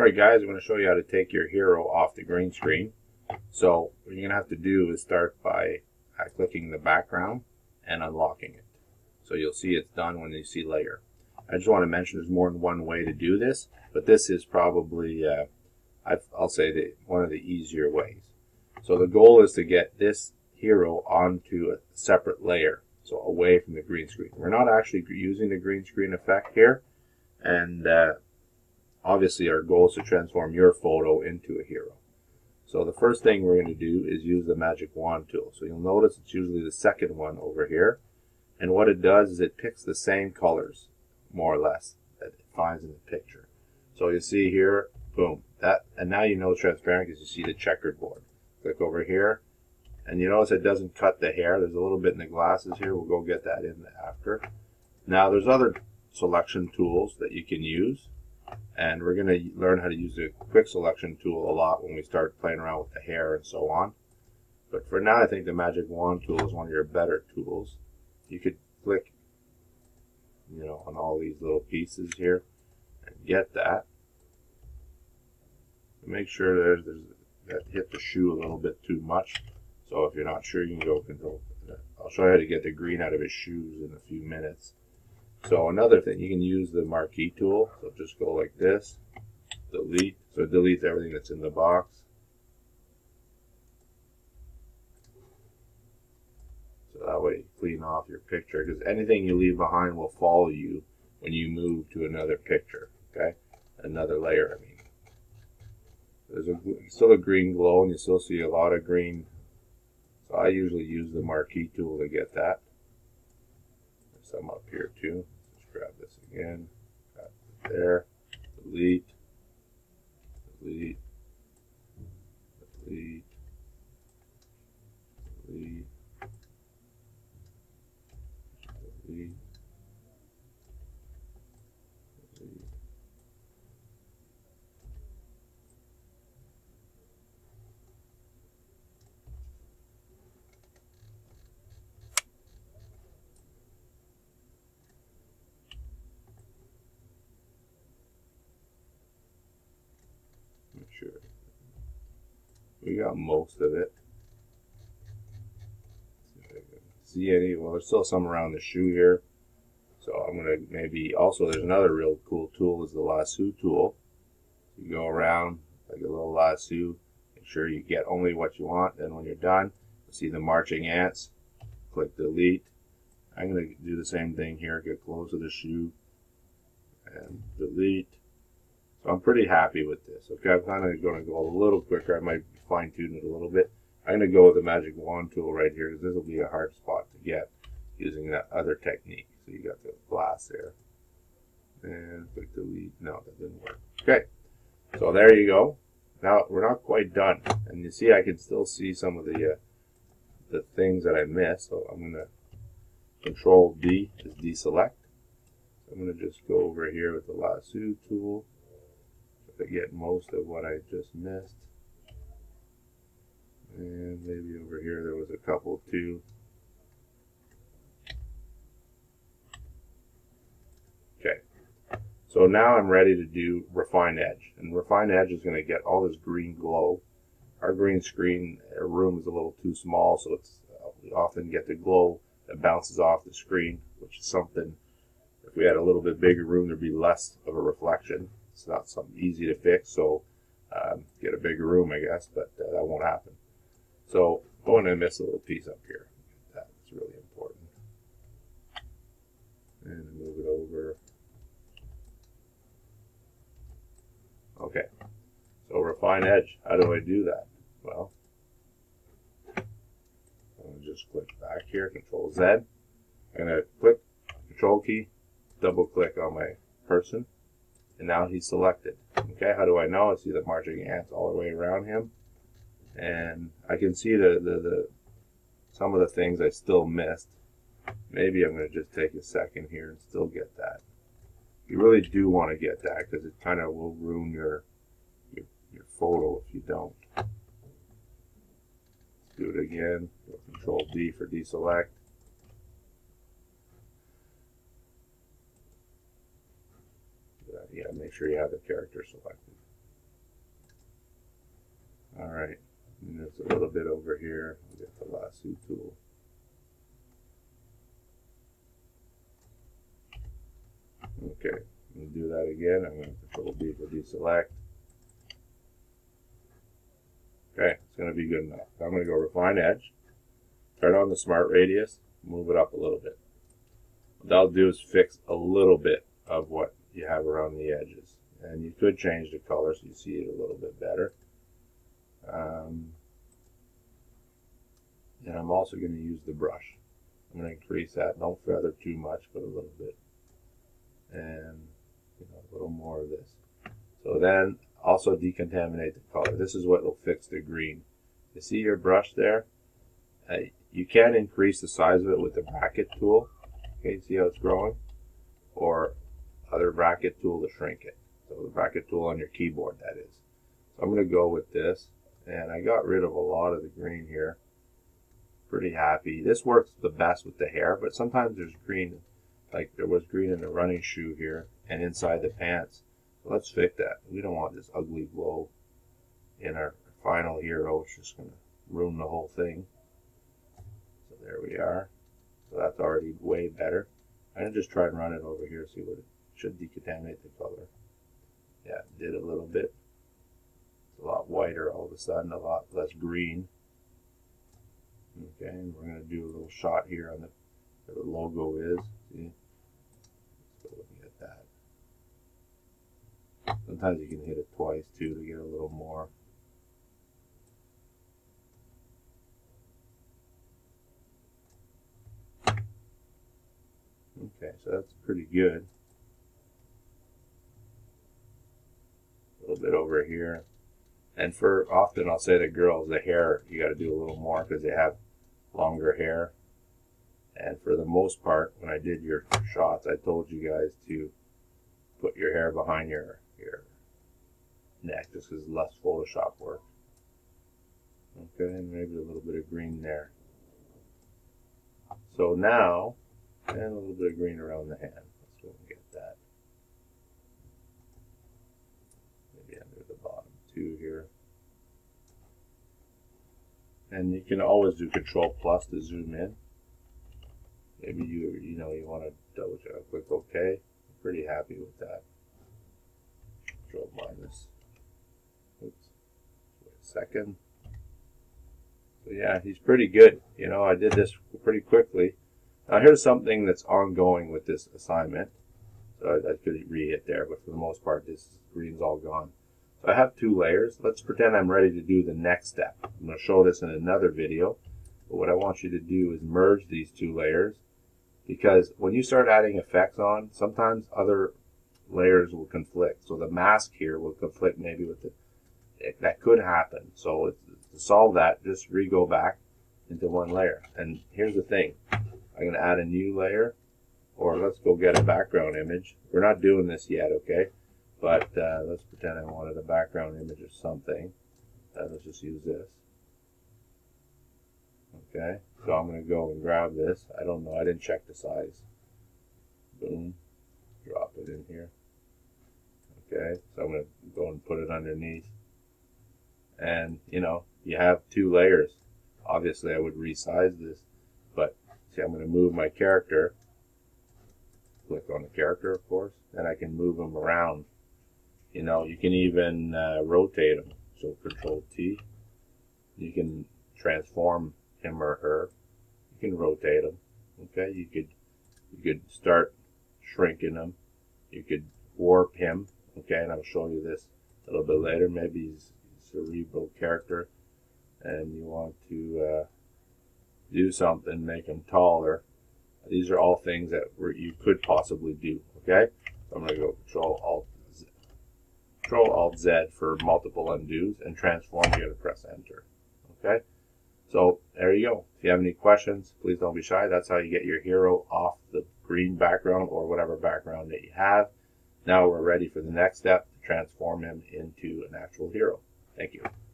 Alright guys, I'm going to show you how to take your hero off the green screen. So what you're going to have to do is start by clicking the background and unlocking it. So you'll see it's done when you see layer. I just want to mention there's more than one way to do this, but this is probably, I'll say, one of the easier ways. So the goal is to get this hero onto a separate layer, so away from the green screen. We're not actually using the green screen effect here, and obviously our goal is to transform your photo into a hero. So the first thing we're going to do is use the magic wand tool. So you'll notice it's usually the second one over here, and what it does is it picks the same colors, more or less, that it finds in the picture. So you see here, boom, that, and now you know it's transparent because you see the checkered board. Click over here, and you notice it doesn't cut the hair. There's a little bit in the glasses here. We'll go get that in after. Now there's other selection tools that you can use, and we're going to learn how to use the quick selection tool a lot when we start playing around with the hair and so on. But for now, I think the magic wand tool is one of your better tools. You could click, you know, on all these little pieces here and get that. Make sure that hit the shoe a little bit too much. So if you're not sure, you can go control. I'll show you how to get the green out of his shoes in a few minutes. So another thing, you can use the marquee tool. So just go like this, delete. So it deletes everything that's in the box. So that way you clean off your picture, because anything you leave behind will follow you when you move to another picture, okay? Another layer, I mean. There's still a green glow, and you still see a lot of green. So I usually use the marquee tool to get that. There's some up here too. Just grab this again. Grab it there. Delete. Delete. Delete. Delete. Delete. We got most of it. See if I can see any. Well, there's still some around the shoe here. So I'm gonna maybe also, there's another real cool tool is the lasso tool. You go around like a little lasso. Make sure you get only what you want. Then when you're done, you see the marching ants. Click delete. I'm gonna do the same thing here. Get close to the shoe and delete. So I'm pretty happy with this. Okay, I'm kind of going to go a little quicker. I might fine tune it a little bit. I'm going to go with the magic wand tool right here, because this will be a hard spot to get using that other technique. So you got the glass there. And click delete. No, that didn't work. Okay, so there you go. Now we're not quite done. And you see I can still see some of the things that I missed. So I'm going to control D is deselect. I'm going to just go over here with the lasso tool to get most of what I just missed, and maybe over here there was a couple too. Okay, so now I'm ready to do refine edge, and refine edge is going to get all this green glow. Our green screen room is a little too small, so it's we often get the glow that bounces off the screen, which is something. If we had a little bit bigger room, there'd be less of a reflection. It's not something easy to fix, so get a bigger room, I guess, but that won't happen. So I'm going to miss a little piece up here. That's really important. And move it over. Okay, so refine edge. How do I do that? Well, I'm going to just click back here, Control Z. I'm going to click Control key, double click on my person. And now he's selected. Okay, how do I know? I see the marching ants all the way around him, and I can see the some of the things I still missed. Maybe I'm going to just take a second here and still get that. You really do want to get that, because it kind of will ruin your photo if you don't. Let's do it again. Control D for deselect. Yeah, make sure you have the character selected. Alright, and just a little bit over here, I'll get the lasso tool. Okay, we'll do that again. I'm going to control B to deselect. Okay, it's going to be good enough. I'm going to go refine edge, turn on the smart radius, move it up a little bit. What that'll do is fix a little bit of what you have around the edges. And you could change the color so you see it a little bit better. And I'm also going to use the brush. I'm going to increase that. Don't feather too much, but a little bit. And you know, a little more of this. So then also decontaminate the color. This is what will fix the green. You see your brush there? You can increase the size of it with the bracket tool. Okay, see how it's growing? Or other bracket tool to shrink it. So the bracket tool on your keyboard, that is. So I'm going to go with this. And I got rid of a lot of the green here. Pretty happy. This works the best with the hair, but sometimes there's green. Like there was green in the running shoe here and inside the pants. So let's fix that. We don't want this ugly glow in our final hero. It's just going to ruin the whole thing. So there we are. So that's already way better. I'm going to just try and run it over here, see what it should decontaminate the color. Yeah, it did a little bit. It's a lot whiter all of a sudden, a lot less green. Okay, and we're going to do a little shot here on the, where the logo is. See? Sometimes you can hit it twice too to get a little more. Okay, so that's pretty good. A little bit over here. And for often I'll say to girls, the hair, you got to do a little more because they have longer hair. And for the most part, when I did your shots, I told you guys to put your hair behind your neck. This is less Photoshop work. Okay, and maybe a little bit of green there. So now, and a little bit of green around the hand. Let's go and get that. Maybe under the bottom too here. And you can always do Control+ to zoom in. Maybe you know you want to double check. I'll click OK. I'm pretty happy with that. Control-. Oops. Wait a second. So yeah, he's pretty good. You know, I did this pretty quickly. Now here's something that's ongoing with this assignment. So I could re-hit there, but for the most part, this green's all gone. So I have two layers. Let's pretend I'm ready to do the next step. I'm going to show this in another video. But what I want you to do is merge these two layers, because when you start adding effects on, sometimes other layers will conflict. So the mask here will conflict maybe with the, that could happen. So to solve that, just re-go back into one layer. And here's the thing, I'm going to add a new layer, or let's go get a background image. We're not doing this yet, okay? But let's pretend I wanted a background image of something. Let's just use this. Okay, so I'm going to go and grab this. I don't know, I didn't check the size. Boom, drop it in here. Okay, so I'm going to go and put it underneath. And, you know, you have two layers. Obviously, I would resize this. But, see, I'm going to move my character. Click on the character, of course. And I can move them around. You know, you can even rotate them. So, Control+T. You can transform him or her. You can rotate them. Okay, you could start shrinking him. You could warp him. Okay, and I'll show you this a little bit later. Maybe he's a cerebral character, and you want to do something, make him taller. These are all things that you could possibly do. Okay, so I'm going to go Control Alt Z for multiple undos, and transform. You got to press Enter. Okay. So there you go. If you have any questions, please don't be shy. That's how you get your hero off the green background or whatever background that you have. Now we're ready for the next step, to transform him into an actual hero. Thank you.